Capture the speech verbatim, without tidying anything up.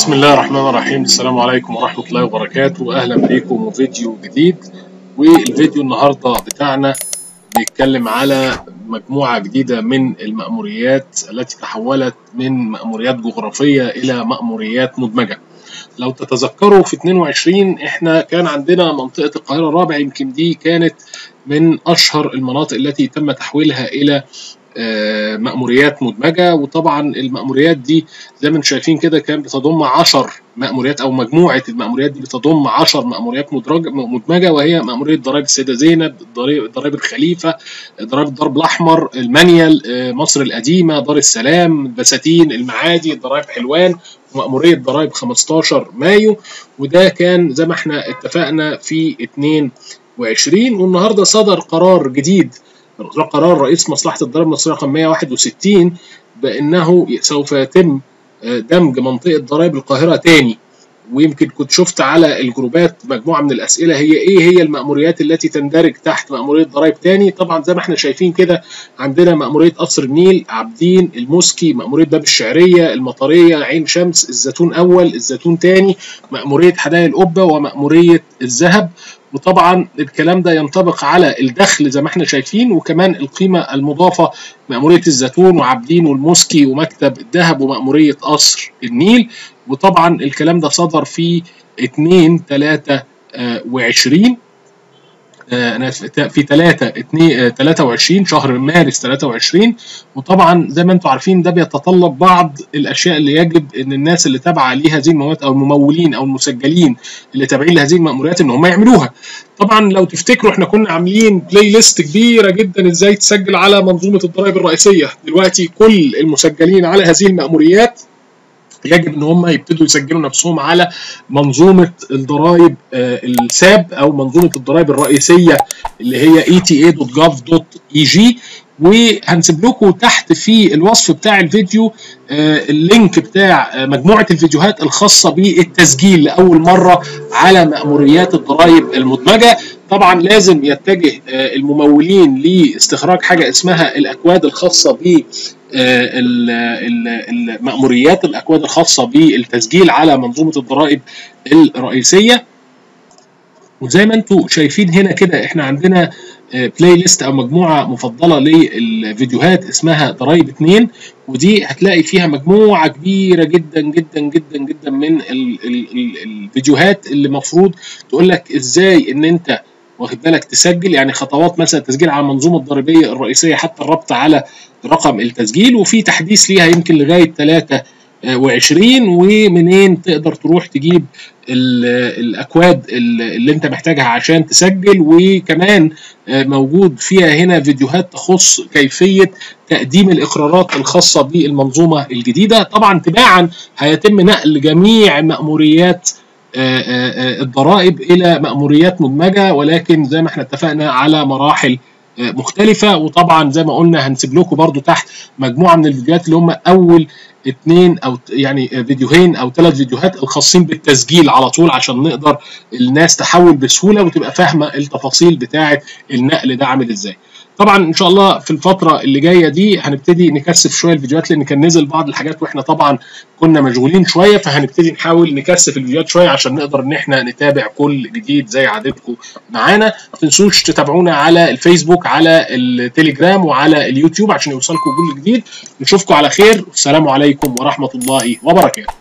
بسم الله الرحمن الرحيم. السلام عليكم ورحمة الله وبركاته، أهلا بيكم وفيديو جديد. والفيديو النهاردة بتاعنا بيتكلم على مجموعة جديدة من المأموريات التي تحولت من مأموريات جغرافية إلى مأموريات مدمجة. لو تتذكروا في اتنين وعشرين احنا كان عندنا منطقة القاهرة الرابع، يمكن دي كانت من أشهر المناطق التي تم تحويلها إلى مأموريات مدمجة. وطبعا المأموريات دي زي ما انتم شايفين كده كان بتضم عشر مأموريات، او مجموعة المأموريات دي بتضم عشر مأموريات مدمجة، وهي مأمورية ضرائب السيدة زينب، ضرائب الخليفة، ضرائب الدرب الأحمر، المنيل، مصر القديمة، دار السلام، البساتين، المعادي، ضرائب حلوان، ومأمورية ضرائب خمستاشر مايو. وده كان زي ما احنا اتفقنا في اتنين وعشرين. والنهارده صدر قرار جديد، قرار رئيس مصلحة الضرائب المصرية رقم مية واحد وستين، بأنه سوف يتم دمج منطقة ضرائب القاهرة تاني. ويمكن كنت شفت على الجروبات مجموعة من الأسئلة، هي إيه هي المأموريات التي تندرج تحت مأمورية ضرائب تاني؟ طبعا زي ما احنا شايفين كده عندنا مأمورية قصر النيل، عابدين، الموسكي، مأمورية باب الشعرية، المطرية، عين شمس، الزيتون أول، الزيتون تاني، مأمورية حدائق القبة، ومأمورية الذهب. وطبعا الكلام ده ينطبق على الدخل زي ما احنا شايفين، وكمان القيمه المضافه، مأموريه الزيتون وعابدين والموسكي ومكتب الذهب ومأموريه قصر النيل. وطبعا الكلام ده صدر في اتنين تلاتة وعشرين، انا في تلاتة اتنين تلاتة وعشرين، شهر مارس تلاتة وعشرين. وطبعا زي ما انتم عارفين ده بيتطلب بعض الاشياء اللي يجب ان الناس اللي تابعه لهذه الممولات او الممولين او المسجلين اللي تابعين لهذه المأموريات ان هم يعملوها. طبعا لو تفتكروا احنا كنا عاملين بلاي ليست كبيره جدا ازاي تسجل على منظومه الضرائب الرئيسيه. دلوقتي كل المسجلين على هذه المأموريات يجب ان هم يبتدوا يسجلوا نفسهم على منظومه الضرائب الساب او منظومه الضرائب الرئيسيه اللي هي إي تي إيه دوت جوف دوت إي جي. وهنسيب لكم تحت في الوصف بتاع الفيديو اللينك بتاع مجموعه الفيديوهات الخاصه بالتسجيل لاول مره على مأموريات الضرائب المدمجه. طبعا لازم يتجه الممولين لاستخراج حاجه اسمها الاكواد الخاصه ب المأموريات، الأكواد الخاصة بالتسجيل على منظومة الضرائب الرئيسية. وزي ما انتم شايفين هنا كده احنا عندنا بلاي ليست او مجموعه مفضله للفيديوهات اسمها ضرايب اتنين، ودي هتلاقي فيها مجموعه كبيره جدا جدا جدا جدا من الفيديوهات اللي المفروض تقول لك ازاي ان انت واخد بالك تسجل، يعني خطوات مثلا التسجيل على المنظومه الضريبيه الرئيسيه، حتى الربط على رقم التسجيل. وفي تحديث ليها يمكن لغايه تلاتة وعشرين، ومنين تقدر تروح تجيب الاكواد اللي انت محتاجها عشان تسجل. وكمان موجود فيها هنا فيديوهات تخص كيفيه تقديم الاقرارات الخاصه بالمنظومه الجديده. طبعا تباعا هيتم نقل جميع مأموريات الضرائب الى مأموريات مدمجه، ولكن زي ما احنا اتفقنا على مراحل مختلفه. وطبعا زي ما قلنا هنسيب لكم برضو تحت مجموعه من الفيديوهات اللي هم اول اتنين او يعني فيديوهين او ثلاث فيديوهات الخاصين بالتسجيل على طول، عشان نقدر الناس تحول بسهوله وتبقى فاهمه التفاصيل بتاعه النقل ده عامل ازاي. طبعا ان شاء الله في الفتره اللي جايه دي هنبتدي نكثف شويه الفيديوهات، لان كان نزل بعض الحاجات واحنا طبعا كنا مشغولين شويه، فهنبتدي نحاول نكثف الفيديوهات شويه عشان نقدر ان احنا نتابع كل جديد زي عادتكم معانا. ما تنسوش تتابعونا على الفيسبوك، على التليجرام، وعلى اليوتيوب عشان يوصلكم كل جديد. نشوفكم على خير، والسلام عليكم ورحمه الله وبركاته.